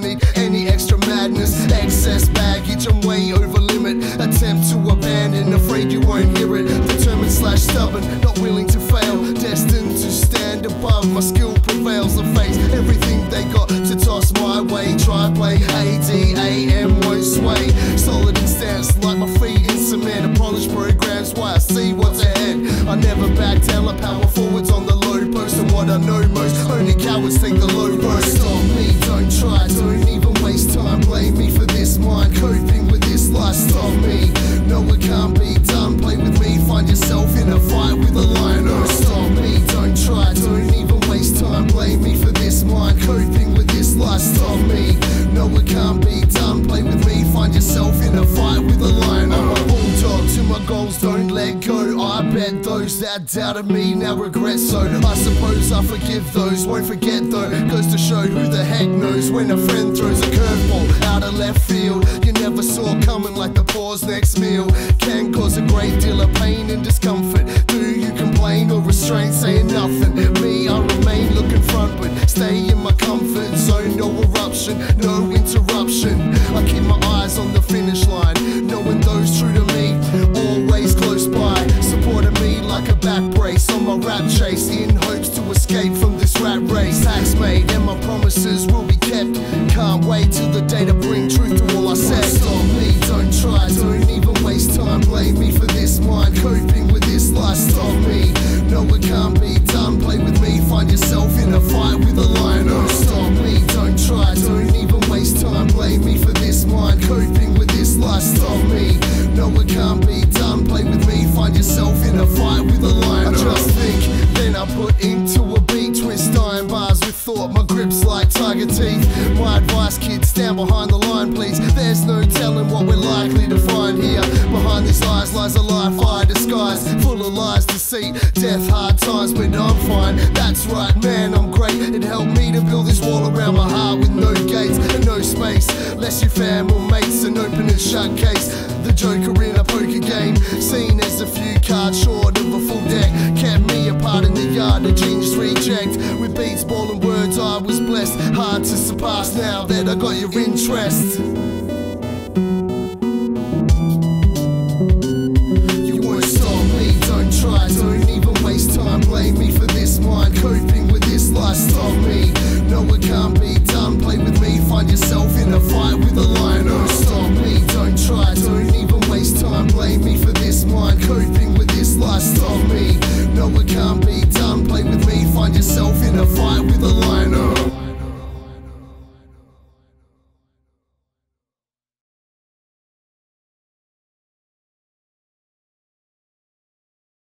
cacophony, any extra madness, excess baggage, I'm way over limit, attempt to abandon, afraid you won't hear it, determined / stubborn, not willing to fail, destined to stand above, my skill prevails, I face everything they got to toss my way, try play, ADAM won't sway, solid and stance like my feet in cement, abolish programs, why I see what's ahead, I never back down, I power forwards on the low post, and what I know most, only cowards take the low road. Stop me, don't try, don't even waste time, blame me for this mind, coping with this life. Stop me, no it can't be done, play with me, find yourself in a fight with a lion. Oh, stop me, don't try, don't even waste time, blame me for this mind, coping with this life. Stop me, no it can't be done, play with me, find yourself in a fight with a lion. I'm a bulldog to my goals, don't let go, I bet those that doubted me now regret so, I suppose I forgive those, won't forget though, goes to show who the heck knows when a friend throws a curveball out of left field, you never saw coming like the pause next meal, can cause a great deal of pain and discomfort, do you complain or restrain saying nothing, me I remain looking frontward, stay in my comfort zone, no eruption, no interruption, I keep my eyes on the finish line, knowing those true to me, always close by, supporting me like a back brace on my rap chase, in hopes to escape from this rat race, tax made and my promises will be kept, can't wait till the day to bring truth to all I said. Stop me, don't try, don't even waste time, blame me for this mind, coping with this life. Stop me, no it can't be done, play with me, find yourself in a fight with a lion. Oh, stop me, don't try, don't even waste time, blame me for this mind, coping with this life. Stop me, no it can't be done, play with me, find yourself in a fight with a lion. I just think, then I put into a beat, twist iron bars with thought, my grip's like tiger teeth, my advice kids, stand behind the line please, there's no telling what we're likely to find here, behind these eyes lies a life I disguise, full of lies, deceit, death, hard times, but I'm fine, that's right man, I'm great, it helped me to build this wall around my heart with no gates and no space, less your fam or mates, an open and shut case, the joker in a poker game, seen as a few cards short of a full deck, kept me apart in the yard, a genius reject, with beats, ball and words I was blessed, hard to surpass now that I got your interest.